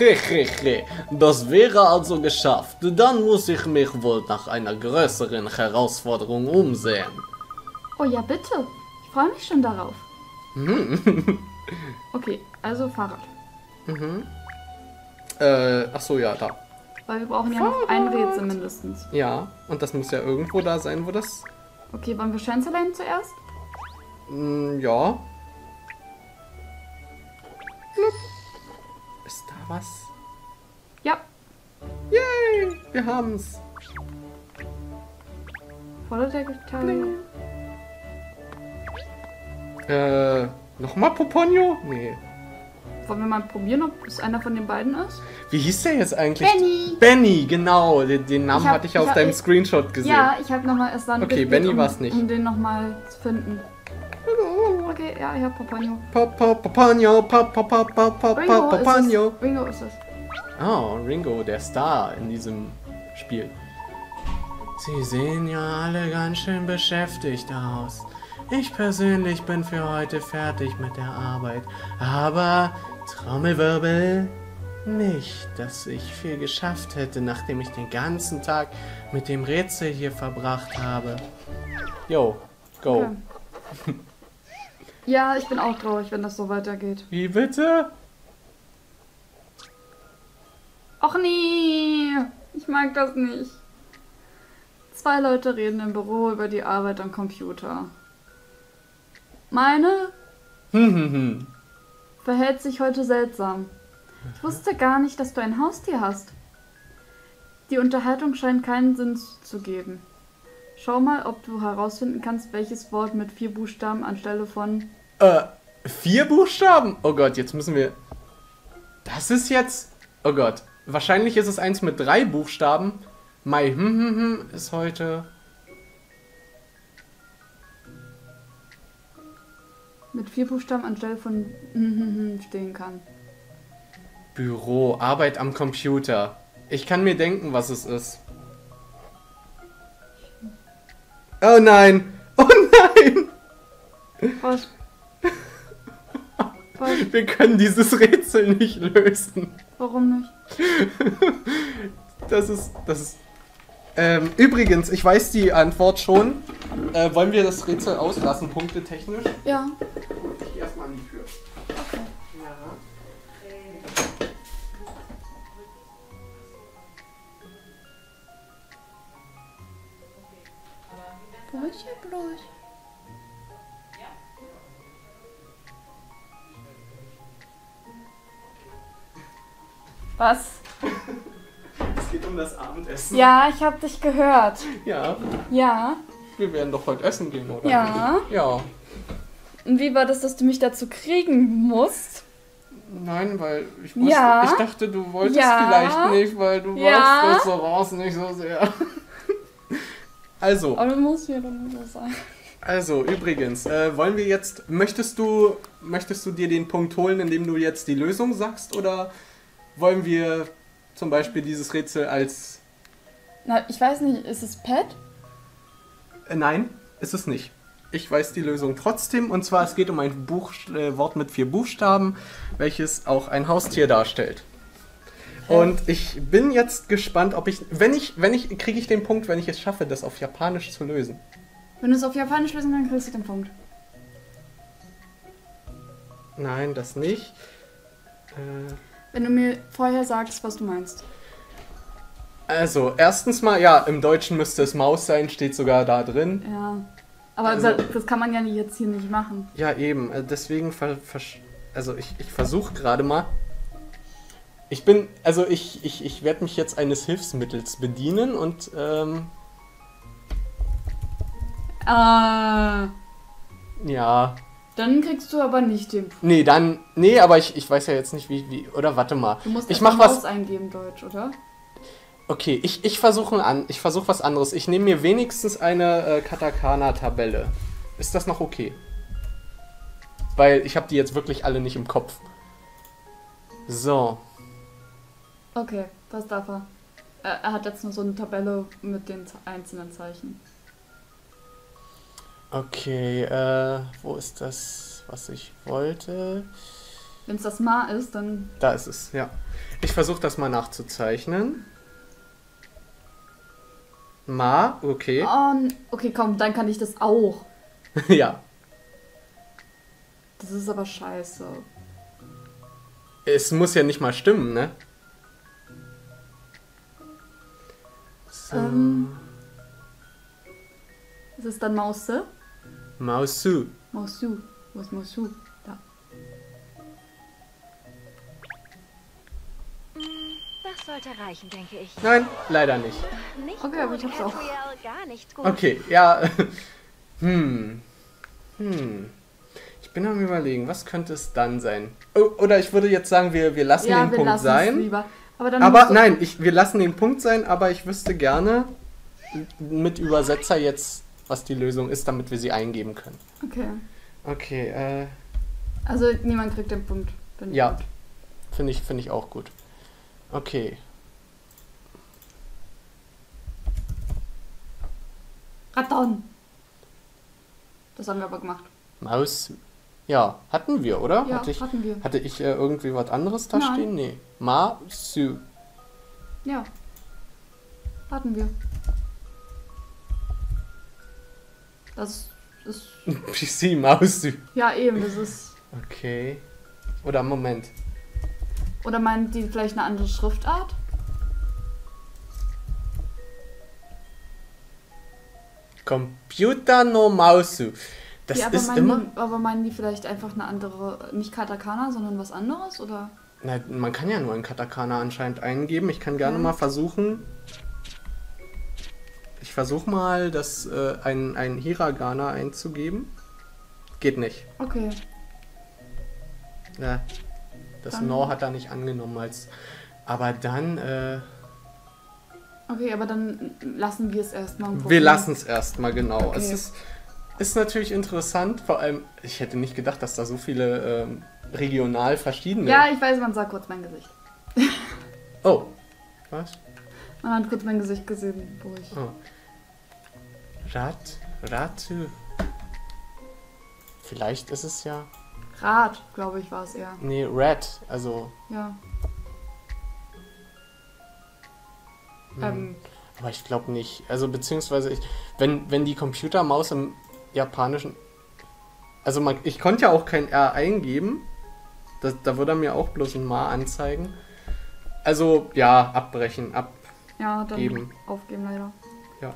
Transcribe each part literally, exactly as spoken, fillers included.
Hehehe, das wäre also geschafft. Dann muss ich mich wohl nach einer größeren Herausforderung umsehen. Oh ja, bitte. Ich freue mich schon darauf. Okay, also Fahrrad. Mhm. Äh, ach so, ja, da. Weil wir brauchen Fahrrad. Ja noch ein Rätsel mindestens. Ja, und das muss ja irgendwo da sein, wo das... Okay, wollen wir Schänzelein zuerst? Mm, ja. Ist da was? Ja. Yay, wir haben's. Volle der Gitarre. Äh, nochmal Poponio? Nee. Wollen wir mal probieren, ob es einer von den beiden ist? Wie hieß der jetzt eigentlich? Benny! Benny, genau! Den, den Namen ich hab, hatte ich, ich auf hab, deinem ich, Screenshot gesehen. Ja, ich habe nochmal erst dann... Okay, Benny um, war es nicht. Um den nochmal zu finden. Okay, ja, ich hab Poponio. Poponio, Poponio. Ringo ist es. Oh, Ringo, der Star in diesem Spiel. Sie sehen ja alle ganz schön beschäftigt aus. Ich persönlich bin für heute fertig mit der Arbeit, aber Trommelwirbel, nicht, dass ich viel geschafft hätte, nachdem ich den ganzen Tag mit dem Rätsel hier verbracht habe. Yo, go. Okay. Ja, ich bin auch traurig, wenn das so weitergeht. Wie bitte? Och nee, ich mag das nicht. Zwei Leute reden im Büro über die Arbeit am Computer. Meine verhält sich heute seltsam. Ich wusste gar nicht, dass du ein Haustier hast. Die Unterhaltung scheint keinen Sinn zu geben. Schau mal, ob du herausfinden kannst, welches Wort mit vier Buchstaben anstelle von... Äh, vier Buchstaben? Oh Gott, jetzt müssen wir... Das ist jetzt... Oh Gott, wahrscheinlich ist es eins mit drei Buchstaben. Mai hm, hm, hm, ist heute... mit vier Buchstaben anstelle von stehen kann. Büro, Arbeit am Computer. Ich kann mir denken, was es ist. Oh nein! Oh nein! Was? Was? Wir können dieses Rätsel nicht lösen. Warum nicht? Das ist... Das ist ähm, übrigens, ich weiß die Antwort schon. Äh, wollen wir das Rätsel auslassen, punktetechnisch? Ja. Ich gehe erstmal an die Tür. Okay. Ja. Wo ist der bloß? Was? Es geht um das Abendessen. Ja, ich habe dich gehört. Ja. Ja. Wir werden doch heute essen gehen, oder? Ja. Ja. Und wie war das, dass du mich dazu kriegen musst? Nein, weil ich, wusste, ja. ich dachte, du wolltest ja. vielleicht nicht, weil du ja. magst Restaurants nicht so sehr. Also. Aber du musst ja dann so sein. Also, übrigens, äh, wollen wir jetzt, möchtest du, möchtest du dir den Punkt holen, indem du jetzt die Lösung sagst, oder wollen wir zum Beispiel dieses Rätsel als... Na, ich weiß nicht, ist es Pet? Nein, ist es nicht. Ich weiß die Lösung trotzdem. Und zwar, es geht um ein Buch, äh, Wort mit vier Buchstaben, welches auch ein Haustier darstellt. Und ich bin jetzt gespannt, ob ich... Wenn ich... wenn ich kriege ich den Punkt, wenn ich es schaffe, das auf Japanisch zu lösen. Wenn du es auf Japanisch lösen kannst, kriegst du den Punkt. Nein, das nicht. Äh, wenn du mir vorher sagst, was du meinst. Also, erstens mal, ja, im Deutschen müsste es Maus sein, steht sogar da drin. Ja, aber also, das kann man ja jetzt hier nicht machen. Ja, eben, deswegen, ver ver also ich, ich versuche gerade mal. Ich bin, also ich, ich, ich werde mich jetzt eines Hilfsmittels bedienen und, ähm... Äh... Ja... Dann kriegst du aber nicht den Punkt. Nee, dann, nee, aber ich, ich weiß ja jetzt nicht, wie, wie, oder warte mal. Du musst ich mach was eingeben, Deutsch, oder? Okay, ich, ich versuche an, ich versuch was anderes. Ich nehme mir wenigstens eine äh, Katakana-Tabelle. Ist das noch okay? Weil ich habe die jetzt wirklich alle nicht im Kopf. So. Okay, das darf er. Er, er hat jetzt nur so eine Tabelle mit den einzelnen Zeichen. Okay, äh, wo ist das, was ich wollte? Wenn es das Ma ist, dann... Da ist es, ja. Ich versuche das mal nachzuzeichnen. Ma, okay. Um, okay, komm, dann kann ich das auch. Ja. Das ist aber scheiße. Es muss ja nicht mal stimmen, ne? So. Ähm, ist es dann Mause? Mausu. Mausu. Wo ist Mausu? Da. Das sollte reichen, denke ich. Nein, leider nicht. Nicht okay, aber ich hab's auch. Gar nicht gut. Okay, ja. Hm. Hm. Ich bin am Überlegen, was könnte es dann sein? Oh, oder ich würde jetzt sagen, wir, wir lassen ja, den wir Punkt lassen sein. Es lieber. Aber, dann aber nein, ich, wir lassen den Punkt sein, aber ich wüsste gerne mit Übersetzer jetzt, was die Lösung ist, damit wir sie eingeben können. Okay. Okay, äh. Also niemand kriegt den Punkt. Bin ja, finde ich, find ich auch gut. Okay. Raton. Das haben wir aber gemacht. Maus. Ja, hatten wir, oder? Ja, hatte ich, hatten wir. Hatte ich äh, irgendwie was anderes da Nein. stehen? Nee. Masu. Ja. Hatten wir. Das ist... P C Masu. Ja, eben, das ist... Okay. Oder Moment. Oder meint die vielleicht eine andere Schriftart? Computer no Mausu. Das ja, aber ist meinen, immer... Aber meinen die vielleicht einfach eine andere... Nicht Katakana, sondern was anderes, oder? Na, man kann ja nur ein Katakana anscheinend eingeben. Ich kann gerne ja. mal versuchen... Ich versuche mal, das, äh, ein, ein Hiragana einzugeben. Geht nicht. Okay. Ja, das dann... No hat er nicht angenommen als... Aber dann, äh... Okay, aber dann lassen wir es erstmal. Wir lassen es erstmal, genau. Okay. Es ist... Ist natürlich interessant, vor allem, ich hätte nicht gedacht, dass da so viele ähm, regional verschiedene... Ja, ich weiß, man sah kurz mein Gesicht. Oh, was? Man hat kurz mein Gesicht gesehen, wo ich... Oh. Rat, Ratu. Vielleicht ist es ja... Rat, glaube ich, war es eher. Nee, Rat, also... Ja. Hm. Ähm. Aber ich glaube nicht. Also, beziehungsweise, ich, wenn, wenn die Computermaus im... Japanischen. Also man, ich konnte ja auch kein R eingeben. Das, da würde er mir auch bloß ein Ma anzeigen. Also ja, abbrechen, abgeben. Ja, dann aufgeben leider. Ja.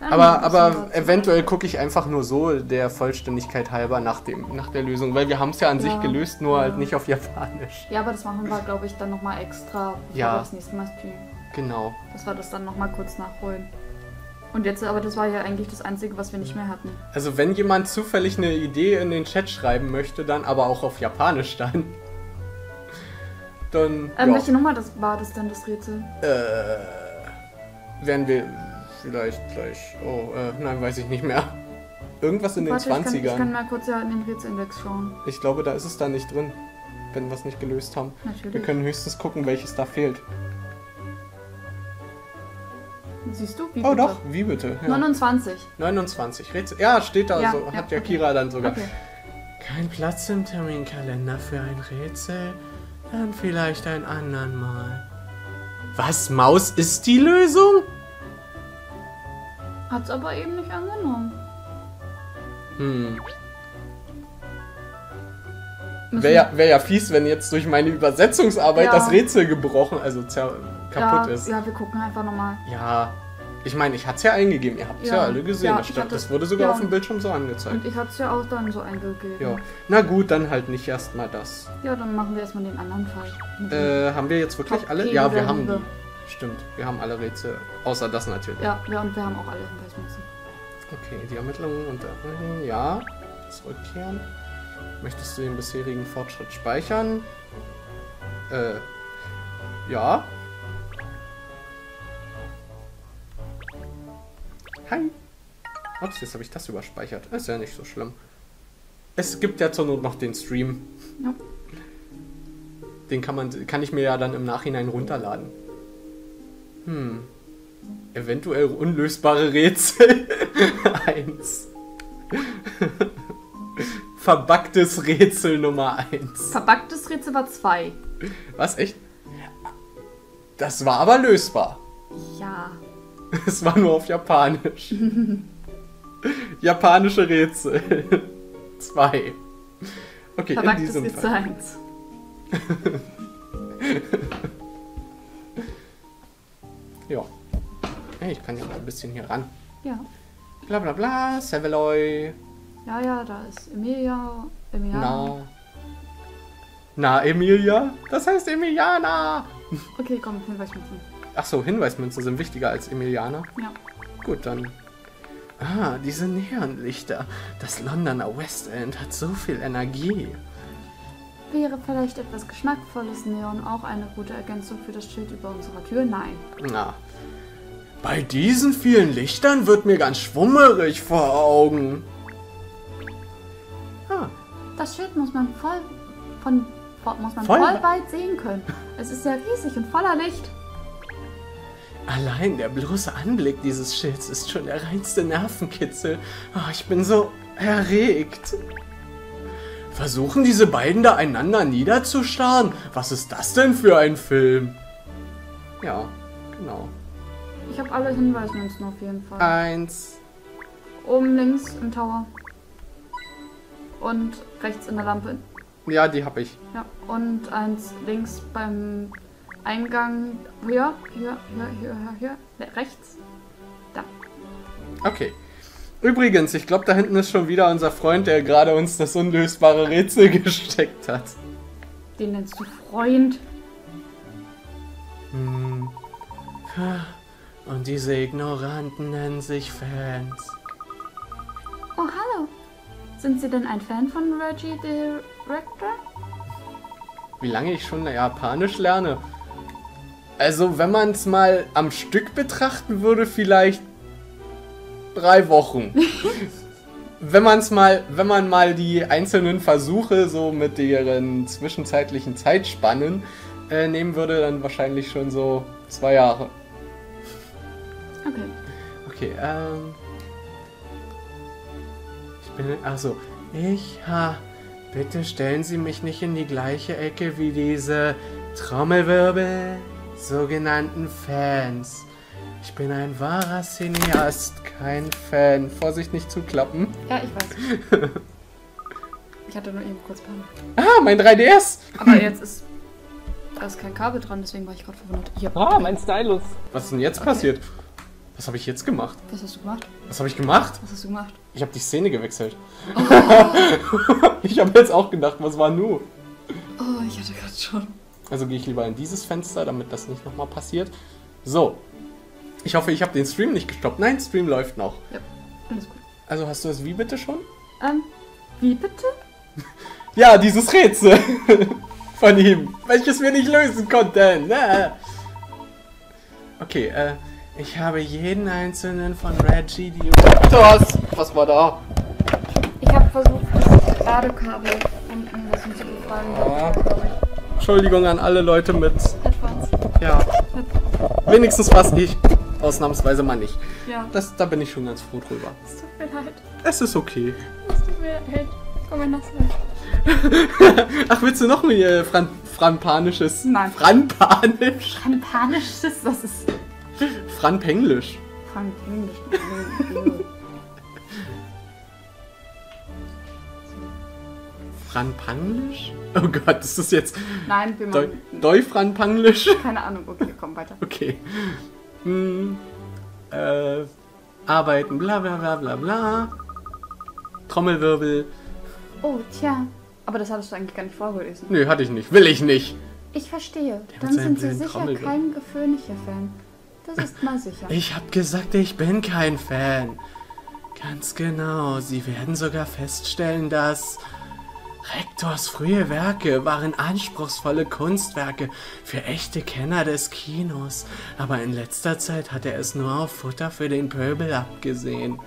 Dann aber aber eventuell gucke ich einfach nur so der Vollständigkeit halber nach, dem, nach der Lösung, weil wir haben es ja an ja, sich gelöst, nur ja. halt nicht auf Japanisch. Ja, aber das machen wir, glaube ich, dann nochmal extra, bevor ja. wir das nächste Mal streamen. Genau. Dass wir das dann nochmal kurz nachholen. Und jetzt, aber das war ja eigentlich das Einzige, was wir nicht mehr hatten. Also wenn jemand zufällig eine Idee in den Chat schreiben möchte, dann aber auch auf Japanisch dann. Dann, ähm, welche Nummer das war das denn, das Rätsel? Äh, werden wir vielleicht gleich, oh, äh, nein, weiß ich nicht mehr. Irgendwas in Warte, den zwanzigern. Ich kann, ich kann mal kurz ja in den Rätselindex schauen. Ich glaube, da ist es da nicht drin, wenn wir es nicht gelöst haben. Natürlich. Wir können höchstens gucken, welches da fehlt. Siehst du? Wie oh bitte? Doch, wie bitte? Ja. neunundzwanzig. neunundzwanzig. Rätsel. Ja, steht da ja, so. Hat ja, ja Kira okay. dann sogar. Okay. Kein Platz im Terminkalender für ein Rätsel? Dann vielleicht ein andern Mal. Was? Maus ist die Lösung? Hat's aber eben nicht angenommen. Hm. Wäre ja, wär ja fies, wenn jetzt durch meine Übersetzungsarbeit ja. das Rätsel gebrochen, also zer kaputt ja, ist. Ja, wir gucken einfach nochmal. Ja, ich meine, ich hatte es ja eingegeben, ihr habt es ja. ja alle gesehen. Ja, das, hatte, das wurde sogar ja. auf dem Bildschirm so angezeigt. Und ich hatte es ja auch dann so eingegeben. Ja. Na gut, dann halt nicht erstmal das. Ja, dann machen wir erstmal den anderen Fall. Äh, haben wir jetzt wirklich Top alle? Ja, wir haben Liebe. die. Stimmt, wir haben alle Rätsel, außer das natürlich. Ja, ja und wir haben auch alle Hinweismützen. Okay, die Ermittlungen und äh, ja, zurückkehren. Möchtest du den bisherigen Fortschritt speichern? Äh, ja. Hi. Ups, jetzt habe ich das überspeichert. Ist ja nicht so schlimm. Es gibt ja zur Not noch den Stream. Ja. Den kann man, kann ich mir ja dann im Nachhinein runterladen. Hm. Eventuell unlösbare Rätsel. Eins. verbacktes Rätsel Nummer eins. Verbacktes Rätsel war zwei. Was? Echt? Das war aber lösbar. Ja. Es war nur auf Japanisch. Japanische Rätsel. zwei. Okay, verbacktes in diesem Rätsel Fall. eins. Ja. Hey, ich kann ja mal ein bisschen hier ran. Ja. Bla bla bla, Saveloy. Ja, ja, da ist Emilia. Emiliana. Na. Na, Emilia? Das heißt Emiliana! Okay, komm, Hinweismünzen. Achso, Hinweismünzen sind wichtiger als Emiliana. Ja. Gut, dann. Ah, diese Neonlichter. Das Londoner West End hat so viel Energie. Wäre vielleicht etwas geschmackvolles Neon auch eine gute Ergänzung für das Schild über unserer Tür? Nein. Na. Bei diesen vielen Lichtern wird mir ganz schwummerig vor Augen. Ah. Das Schild muss man voll, von, muss man voll, voll weit sehen können. Es ist ja riesig und voller Licht. Allein der bloße Anblick dieses Schilds ist schon der reinste Nervenkitzel. Oh, ich bin so erregt. Versuchen diese beiden da einander niederzustarren? Was ist das denn für ein Film? Ja, genau. Ich habe alle Hinweismünzen auf jeden Fall. Eins. Oben links im Tower. Und rechts in der Lampe. Ja, die habe ich. Ja, und eins links beim Eingang. Hier, hier, hier, hier, hier, hier. Rechts. Da. Okay. Übrigens, ich glaube, da hinten ist schon wieder unser Freund, der gerade uns das unlösbare Rätsel gesteckt hat. Den nennst du Freund? Hm. Und diese Ignoranten nennen sich Fans. Oh, hallo. Sind Sie denn ein Fan von Reggie the Rector? Wie lange ich schon Japanisch lerne? Also, wenn man es mal am Stück betrachten würde, vielleicht drei Wochen. Wenn man es mal, wenn man mal die einzelnen Versuche so mit deren zwischenzeitlichen Zeitspannen äh, nehmen würde, dann wahrscheinlich schon so zwei Jahre. Okay. Okay, ähm. Ich bin. Achso. Ich. Ha. Bitte stellen Sie mich nicht in die gleiche Ecke wie diese Trommelwirbel sogenannten Fans. Ich bin ein wahrer Cineast, kein Fan. Vorsicht, nicht zuklappen. Ja, ich weiß. Ich hatte nur eben kurz Panik. Ah, mein drei D S! Aber jetzt ist. Da ist kein Kabel dran, deswegen war ich gerade verwundert. Hier. Ah, mein Stylus. Was ist denn jetzt okay. passiert? Was habe ich jetzt gemacht? Was hast du gemacht? Was habe ich gemacht? Was hast du gemacht? Ich habe die Szene gewechselt. Oh. Ich habe jetzt auch gedacht, was war nu? Oh, ich hatte gerade schon. Also gehe ich lieber in dieses Fenster, damit das nicht nochmal passiert. So. Ich hoffe, ich habe den Stream nicht gestoppt. Nein, Stream läuft noch. Ja, alles gut. Also hast du das wie bitte schon? Ähm, wie bitte? Ja, dieses Rätsel von ihm, welches wir nicht lösen konnten. Okay, äh... ich habe jeden einzelnen von Reggie die Raptors. Was war da? Ich habe versucht, das Ladekabel unten das zu befragen. Ah. Entschuldigung an alle Leute mit. Headphones. Ja. Headphones. Wenigstens was ich. Ausnahmsweise mal nicht. Ja. Das, da bin ich schon ganz froh drüber. Es tut mir leid. Es ist okay. Es tut mir leid. Komm mal nach. Ach, willst du noch ein Fran Franpanisches? Nein. Franpanisch? Franpanisches? Das ist. Franpenglisch. Franpenglisch. Franpanglisch? Oh Gott, ist das jetzt. Nein, wir machen. Deu-Franpanglisch? Keine Ahnung, okay, komm weiter. Okay. Hm, äh, arbeiten, bla bla bla bla bla. Trommelwirbel. Oh, tja. Aber das hattest du eigentlich gar nicht vorgelesen. Nö, hatte ich nicht. Will ich nicht. Ich verstehe. Dann sind Sie sicher kein geföhnlicher Fan. Das ist mal sicher. Ich hab gesagt, ich bin kein Fan. Ganz genau. Sie werden sogar feststellen, dass Rectors frühe Werke waren anspruchsvolle Kunstwerke für echte Kenner des Kinos. Aber in letzter Zeit hat er es nur auf Futter für den Pöbel abgesehen.